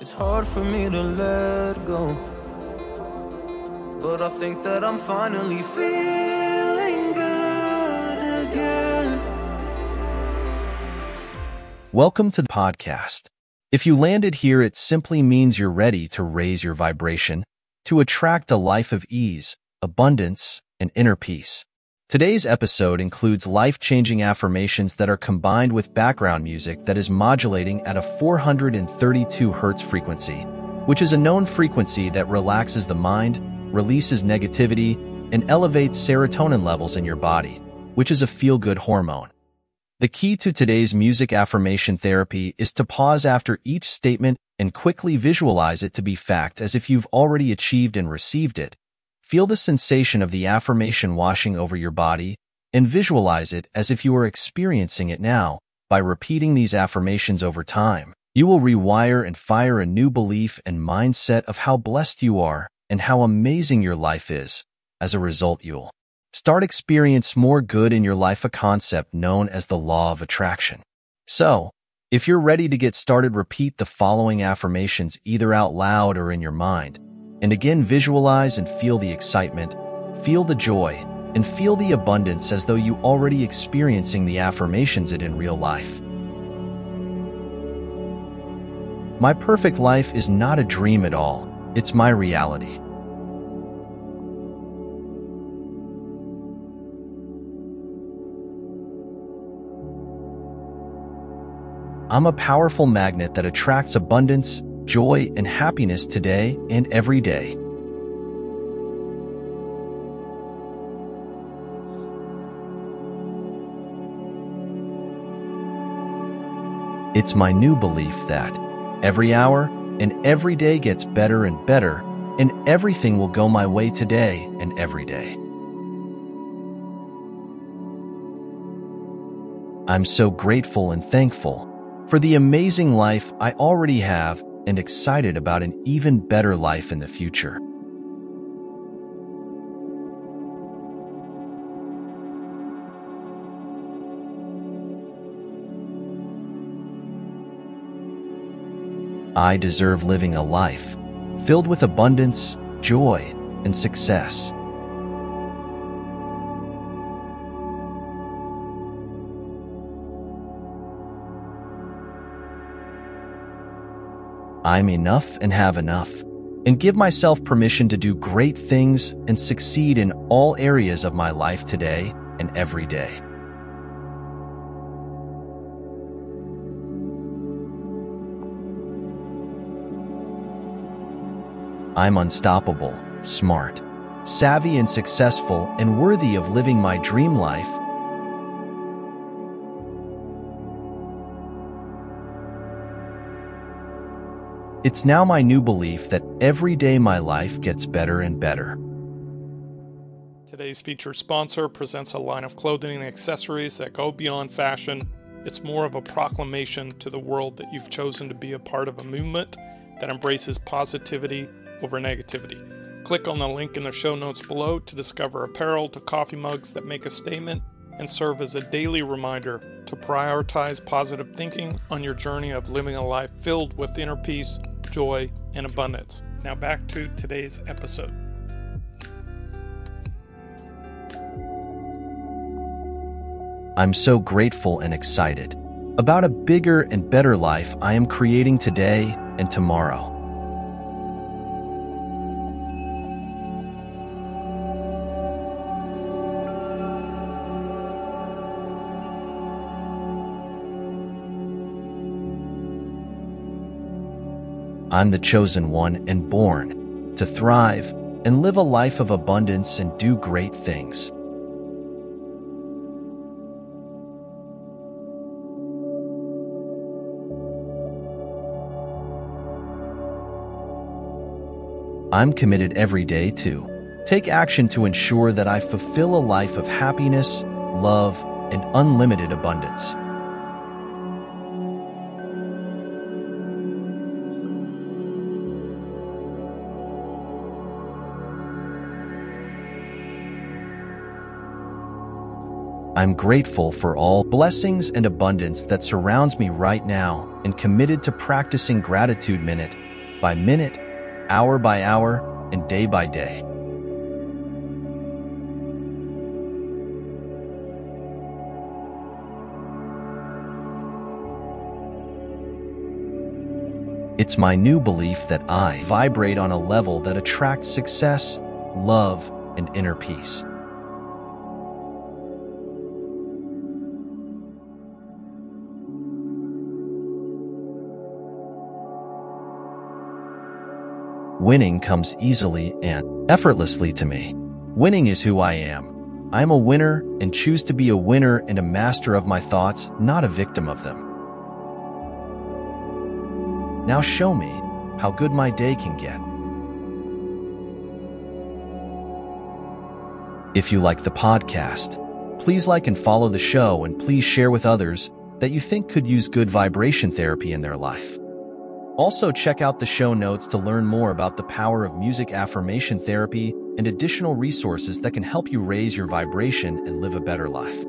It's hard for me to let go, but I think that I'm finally feeling good again. Welcome to the podcast. If you landed here, it simply means you're ready to raise your vibration, to attract a life of ease, abundance, and inner peace. Today's episode includes life-changing affirmations that are combined with background music that is modulating at a 432Hz frequency, which is a known frequency that relaxes the mind, releases negativity, and elevates serotonin levels in your body, which is a feel-good hormone. The key to today's music affirmation therapy is to pause after each statement and quickly visualize it to be fact as if you've already achieved and received it. Feel the sensation of the affirmation washing over your body and visualize it as if you are experiencing it now. By repeating these affirmations over time, you will rewire and fire a new belief and mindset of how blessed you are and how amazing your life is. As a result, you'll start experiencing more good in your life, a concept known as the law of attraction. So, if you're ready to get started, repeat the following affirmations either out loud or in your mind. And again, visualize and feel the excitement, feel the joy, and feel the abundance as though you already experiencing the affirmations in real life. My perfect life is not a dream at all. It's my reality. I'm a powerful magnet that attracts abundance, joy, and happiness today and every day. It's my new belief that every hour and every day gets better and better, and everything will go my way today and every day. I'm so grateful and thankful for the amazing life I already have, and excited about an even better life in the future. I deserve living a life filled with abundance, joy, and success. I'm enough and have enough, and give myself permission to do great things and succeed in all areas of my life today and every day. I'm unstoppable, smart, savvy, and successful, and worthy of living my dream life. It's now my new belief that every day my life gets better and better. Today's featured sponsor presents a line of clothing and accessories that go beyond fashion. It's more of a proclamation to the world that you've chosen to be a part of a movement that embraces positivity over negativity. Click on the link in the show notes below to discover apparel to coffee mugs that make a statement and serve as a daily reminder to prioritize positive thinking on your journey of living a life filled with inner peace, joy, and abundance. Now back to today's episode. I'm so grateful and excited about a bigger and better life I am creating today and tomorrow. I'm the chosen one and born to thrive and live a life of abundance and do great things. I'm committed every day to take action to ensure that I fulfill a life of happiness, love, and unlimited abundance. I'm grateful for all blessings and abundance that surrounds me right now and committed to practicing gratitude minute by minute, hour by hour, and day by day. It's my new belief that I vibrate on a level that attracts success, love, and inner peace. Winning comes easily and effortlessly to me. Winning is who I am. I'm a winner and choose to be a winner and a master of my thoughts, not a victim of them. Now show me how good my day can get. If you like the podcast, please like and follow the show, and please share with others that you think could use good vibration therapy in their life. Also, check out the show notes to learn more about the power of music affirmation therapy and additional resources that can help you raise your vibration and live a better life.